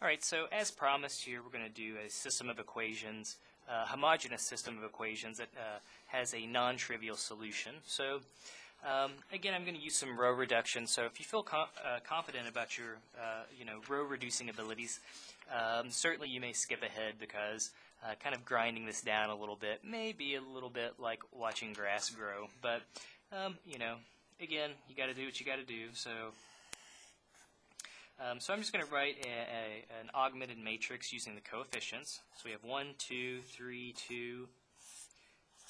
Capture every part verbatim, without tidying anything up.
Alright, so as promised here, we're going to do a system of equations, a homogeneous system of equations that uh, has a non-trivial solution. So um, again, I'm going to use some row reduction. So if you feel com uh, confident about your uh, you know, row reducing abilities, um, certainly you may skip ahead because uh, kind of grinding this down a little bit may be a little bit like watching grass grow. But um, you know, again, you got to do what you got to do. So. Um, so I'm just going to write a, a, an augmented matrix using the coefficients. So we have one, two, three, two,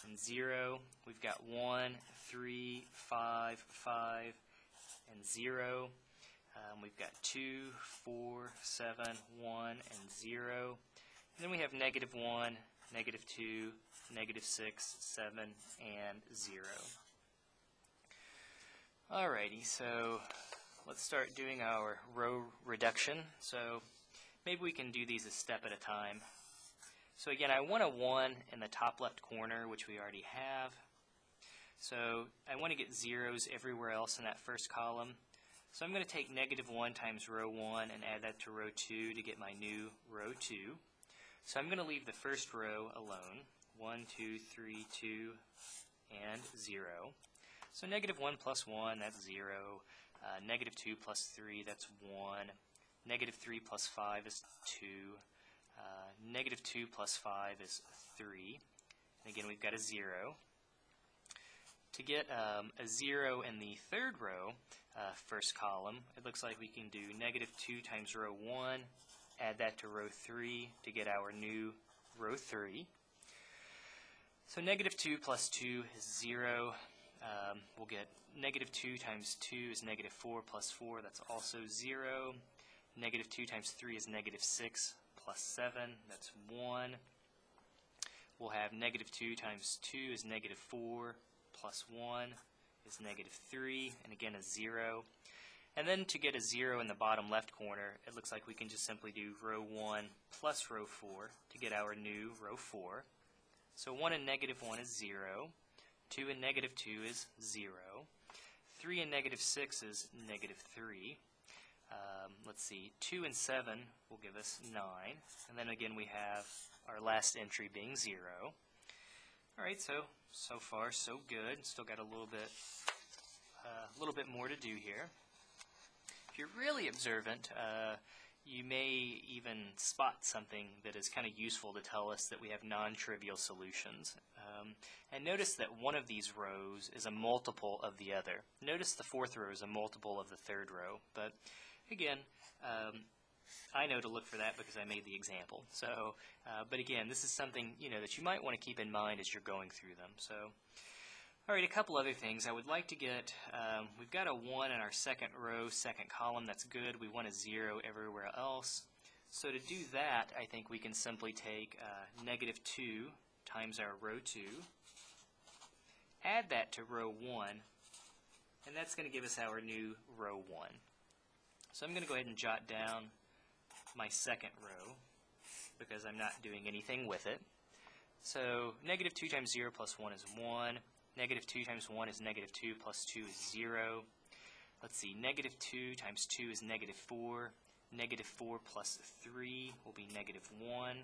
and zero. We've got one, three, five, five, and zero. Um, we've got two, four, seven, one, and zero. And then we have negative one, negative two, negative six, seven, and zero. Alrighty, so let's start doing our row reduction. So maybe we can do these a step at a time. So again, I want a one in the top left corner, which we already have. So I want to get zeros everywhere else in that first column. So I'm going to take negative one times row one and add that to row two to get my new row two. So I'm going to leave the first row alone, one, two, three, two, and zero. So negative one plus one, that's zero. Uh, negative two plus three, that's one. Negative three plus five is two. Uh, negative two plus five is three. And again, we've got a zero. To get um, a zero in the third row, uh, first column, it looks like we can do negative two times row one, add that to row three to get our new row three. So negative two plus two is zero. Um, we'll get negative two times two is negative four plus four, that's also zero. Negative two times three is negative six plus seven, that's one. We'll have negative two times two is negative four plus one is negative three, and again a zero. And then to get a zero in the bottom left corner, it looks like we can just simply do row one plus row four to get our new row four. So one and negative one is zero. two and negative two is zero. three and negative six is negative three. Um, let's see, two and seven will give us nine. And then again we have our last entry being zero. Alright, so, so far so good. Still got a little bit, uh, little bit more to do here. If you're really observant, uh, you may even spot something that is kind of useful to tell us that we have non-trivial solutions. Um, and notice that one of these rows is a multiple of the other. Notice the fourth row is a multiple of the third row. But again, um, I know to look for that because I made the example. So, uh, but again, this is something, you know, that you might want to keep in mind as you're going through them. So, all right, a couple other things. I would like to get, um, we've got a one in our second row, second column. That's good. We want a zero everywhere else. So to do that, I think we can simply take uh, negative two times our row two, add that to row one, and that's going to give us our new row one. So I'm going to go ahead and jot down my second row because I'm not doing anything with it. So negative two times zero plus one is one. Negative two times one is negative two plus two is zero. Let's see, negative two times two is negative four. Negative four plus three will be negative one.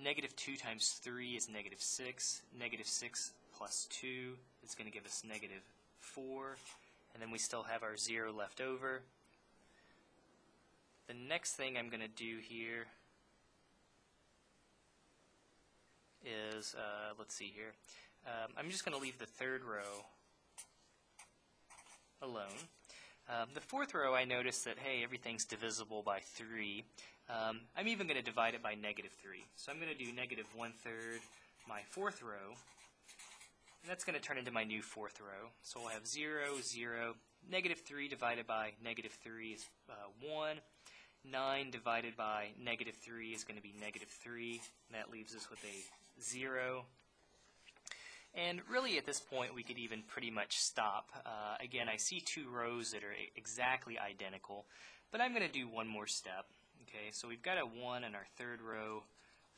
Negative two times three is negative six. Negative six plus two is going to give us negative four. And then we still have our zero left over. The next thing I'm going to do here is, uh, let's see here. Um, I'm just going to leave the third row alone. Um, the fourth row, I noticed that, hey, everything's divisible by three. Um, I'm even going to divide it by negative three. So I'm going to do negative one-third my fourth row, and that's going to turn into my new fourth row. So we'll have zero, zero, negative three divided by negative three is uh, one. nine divided by negative three is going to be negative three. That leaves us with a zero. And really at this point we could even pretty much stop. Uh, again, I see two rows that are exactly identical, but I'm going to do one more step. Okay, so we've got a one in our third row,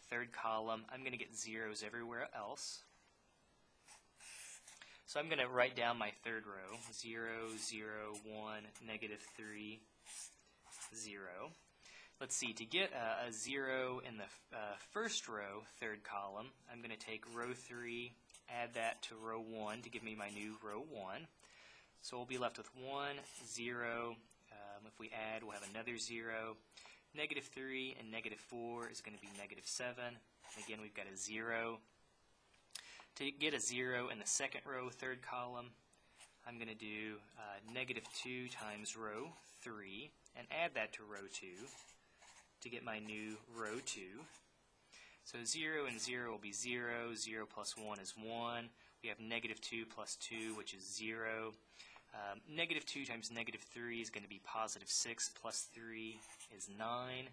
third column. I'm going to get zeros everywhere else. So I'm going to write down my third row, zero, zero, one, negative three, zero. Let's see, to get a, a zero in the uh, first row, third column, I'm going to take row three, add that to row one to give me my new row one. So we'll be left with one, zero. Um, if we add, we'll have another zero. Negative three and negative four is going to be negative seven. And again, we've got a zero. To get a zero in the second row, third column, I'm going to do uh, negative two times row three and add that to row two. To get my new row two. So zero and zero will be zero, zero plus one is one, we have negative two plus two, which is zero. Um, negative two times negative three is going to be positive six, plus three is nine,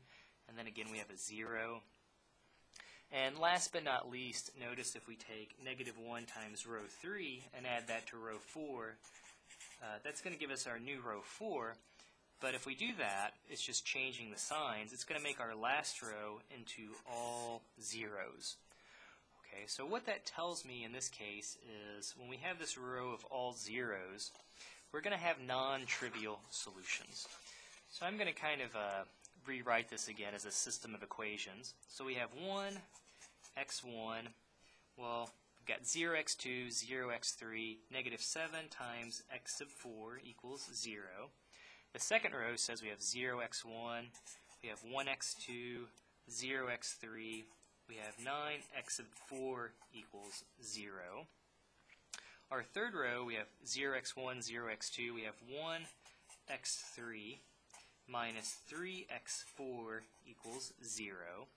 and then again we have a zero. And last but not least, notice if we take negative one times row three and add that to row four, uh, that's going to give us our new row four. But if we do that, it's just changing the signs. It's going to make our last row into all zeros. Okay, so what that tells me in this case is when we have this row of all zeros, we're going to have non-trivial solutions. So I'm going to kind of uh, rewrite this again as a system of equations. So we have one, x one, well, we've got zero x two, zero x three, negative seven times x sub four equals zero. The second row says we have zero x one, we have one x two, zero x three, we have nine x sub four equals zero. Our third row, we have zero x one, zero x two, we have one x three minus three x four equals zero.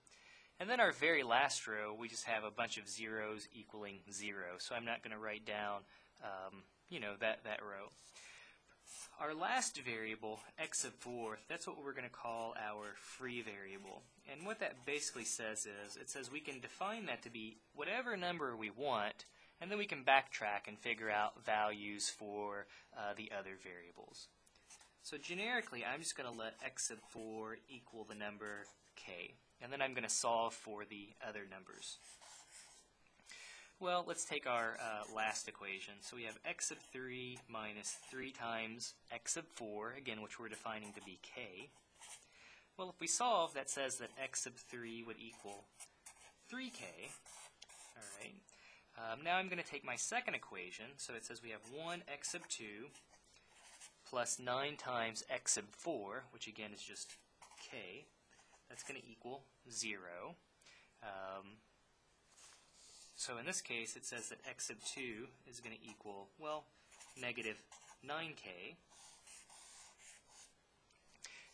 And then our very last row, we just have a bunch of zeros equaling zero. So I'm not going to write down, um, you know, that, that row. Our last variable, x sub four, that's what we're going to call our free variable. And what that basically says is, it says we can define that to be whatever number we want, and then we can backtrack and figure out values for uh, the other variables. So generically, I'm just going to let x sub four equal the number k, and then I'm going to solve for the other numbers. Well, let's take our uh, last equation. So we have x sub three minus three times x sub four, again, which we're defining to be k. Well, if we solve, that says that x sub three would equal three k. All right. Um, now I'm going to take my second equation. So it says we have one x sub two plus nine times x sub four, which again is just k. That's going to equal zero. Um, So in this case, it says that x sub two is going to equal, well, negative nine k.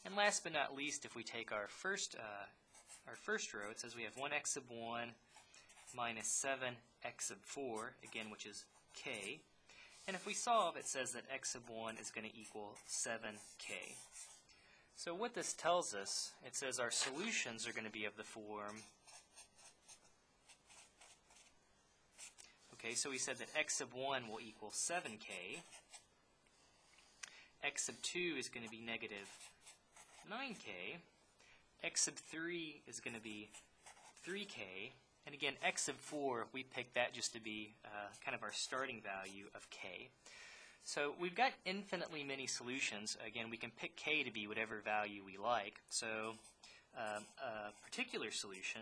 And last but not least, if we take our first, uh, our first row, it says we have one x sub one minus seven x sub four, again, which is k. And if we solve, it says that x sub one is going to equal seven k. So what this tells us, it says our solutions are going to be of the form. Okay, so we said that x sub one will equal seven k. X sub two is going to be negative nine k. X sub three is going to be three k. And again, x sub four, we picked that just to be uh, kind of our starting value of k. So we've got infinitely many solutions. Again, we can pick k to be whatever value we like. So um, a particular solution,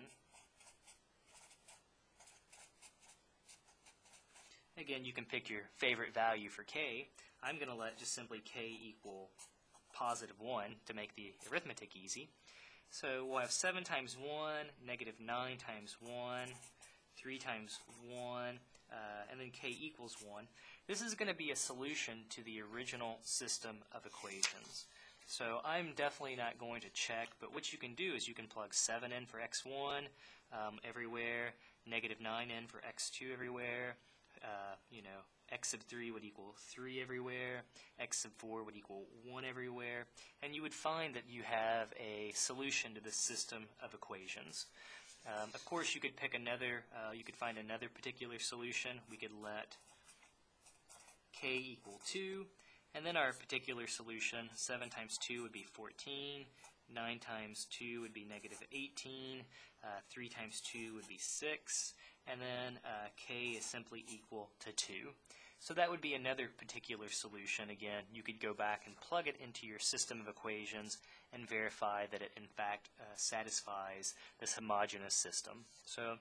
again, you can pick your favorite value for k. I'm going to let just simply k equal positive one to make the arithmetic easy. So we'll have seven times one, negative nine times one, three times one, uh, and then k equals one. This is going to be a solution to the original system of equations. So I'm definitely not going to check, but what you can do is you can plug seven in for x one um, everywhere, negative nine in for x two everywhere. Uh, you know, x sub three would equal three everywhere, x sub four would equal one everywhere, and you would find that you have a solution to this system of equations. Um, of course, you could pick another, uh, you could find another particular solution. We could let k equal two, and then our particular solution, seven times two would be fourteen, nine times two would be negative eighteen, uh, three times two would be six, and then uh, k is simply equal to two. So that would be another particular solution. Again, you could go back and plug it into your system of equations and verify that it in fact uh, satisfies this homogeneous system. So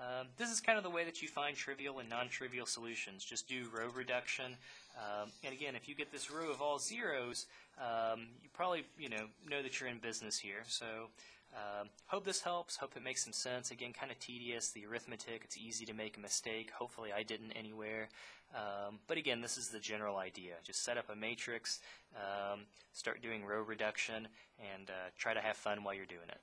um, this is kind of the way that you find trivial and non-trivial solutions. Just do row reduction. Um, and again, if you get this row of all zeros, um, you probably you know know that you're in business here. So um, hope this helps. Hope it makes some sense. Again, kind of tedious, the arithmetic. It's easy to make a mistake. Hopefully I didn't anywhere. Um, but again, this is the general idea. Just set up a matrix, um, start doing row reduction, and uh, try to have fun while you're doing it.